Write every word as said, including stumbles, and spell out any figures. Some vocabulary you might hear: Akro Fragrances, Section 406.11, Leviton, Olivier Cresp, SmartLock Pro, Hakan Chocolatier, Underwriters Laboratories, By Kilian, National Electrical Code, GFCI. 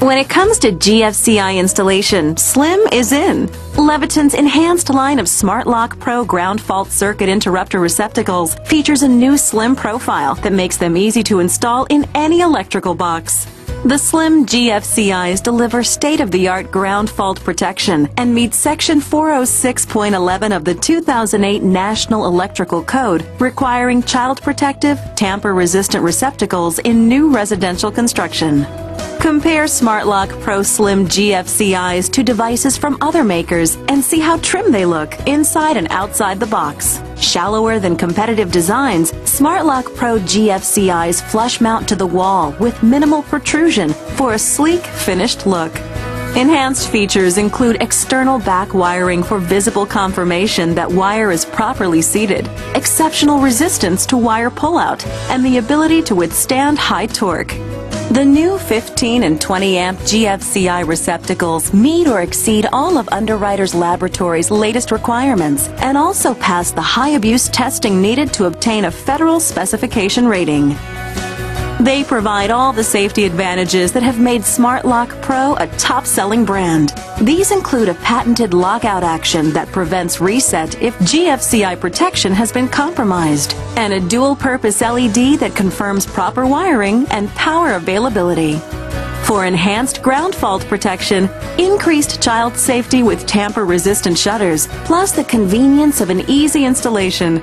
When it comes to G F C I installation, slim is in. Leviton's enhanced line of SmartLock Pro ground fault circuit interrupter receptacles features a new slim profile that makes them easy to install in any electrical box. The slim G F C Is deliver state-of-the-art ground fault protection and meet Section four oh six point eleven of the two thousand eight National Electrical Code, requiring child protective, tamper-resistant receptacles in new residential construction. Compare SmartLock Pro Slim G F C Is to devices from other makers and see how trim they look inside and outside the box. Shallower than competitive designs, SmartLock Pro G F C Is flush mount to the wall with minimal protrusion for a sleek, finished look. Enhanced features include external back wiring for visible confirmation that wire is properly seated, exceptional resistance to wire pullout, and the ability to withstand high torque. The new fifteen and twenty amp G F C I receptacles meet or exceed all of Underwriters Laboratories' latest requirements and also pass the high abuse testing needed to obtain a federal specification rating. They provide all the safety advantages that have made SmartLock Pro a top-selling brand. These include a patented lockout action that prevents reset if G F C I protection has been compromised, and a dual-purpose L E D that confirms proper wiring and power availability. For enhanced ground fault protection, increased child safety with tamper-resistant shutters, plus the convenience of an easy installation.